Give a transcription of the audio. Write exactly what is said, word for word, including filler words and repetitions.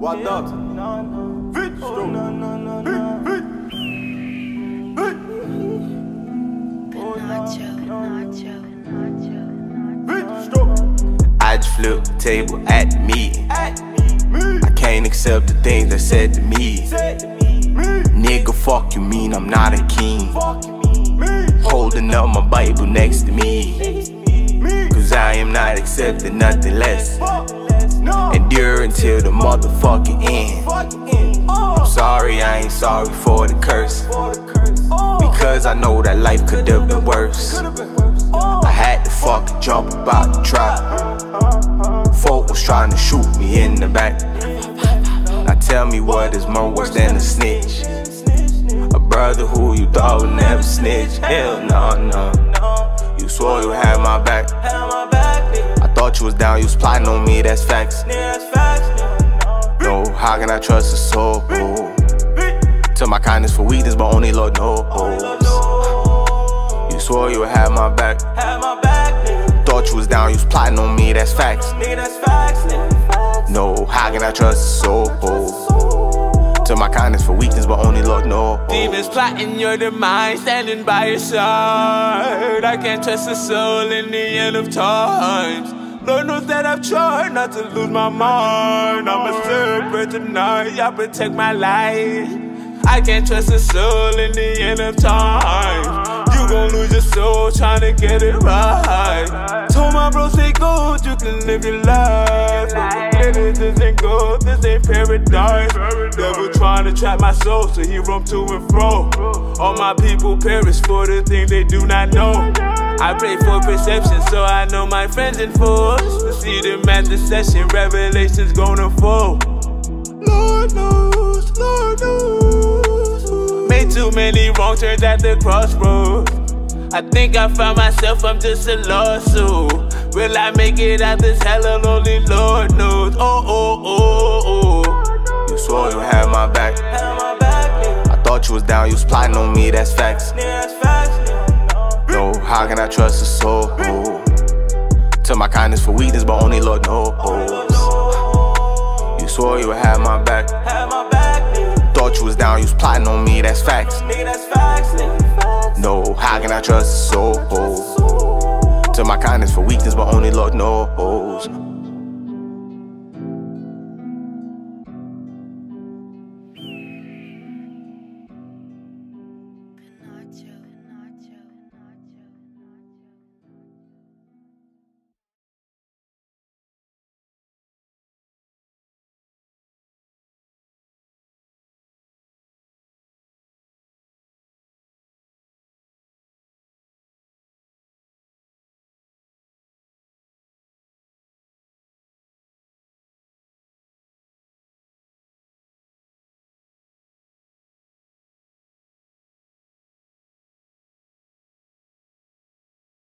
What up? Bitch, bitch, I just flipped the table at me. I can't accept the things they said to me. Nigga, fuck you mean I'm not a king. Holding up my Bible next to me. Cause I am not accepting nothing less. Endure until the motherfucking end. I'm sorry, I ain't sorry for the curse. Because I know that life could've been worse. I had to fucking jump about the trap. Folk was trying to shoot me in the back. Now tell me what is more worse than a snitch. A brother who you thought would never snitch. Hell no, no. You swore you had my back. You was down, you was plotting on me, that's facts. No, how can I trust a soul? Took my kindness for weakness, but only Lord knows. You swore you would have my back. Thought you was down, you was plotting on me, that's facts. No, how can I trust a soul? Took my kindness for weakness, but only Lord knows. Demons plotting your demise, standing by your side. I can't trust a soul in the end of times. Lord knows that I've tried not to lose my mind. I'm a servant tonight, y'all protect my life. I can't trust a soul in the end of time. You gon' lose your soul trying to get it right. Told my bros they gold, you can live your life. But this ain't gold, this ain't paradise. Devil trying to trap my soul, so he roam to and fro. All my people perish for the things they do not know. I pray for perception, so I know my friends in force. To see them at the session, revelations gonna fall. Lord knows, Lord knows. Made too many wrong turns at the crossroads. I think I found myself, I'm just a lost soul. Will I make it out this hell alone? Only Lord knows. Oh, oh, oh, oh. You swore you had my back. I thought you was down, you was plotting on me, that's facts. How can I trust a soul? Took my kindness for weakness, but only Lord knows. You swore you would have my back. Thought you was down, you was plotting on me, that's facts. No, how can I trust a soul? Took my kindness for weakness, but only Lord knows.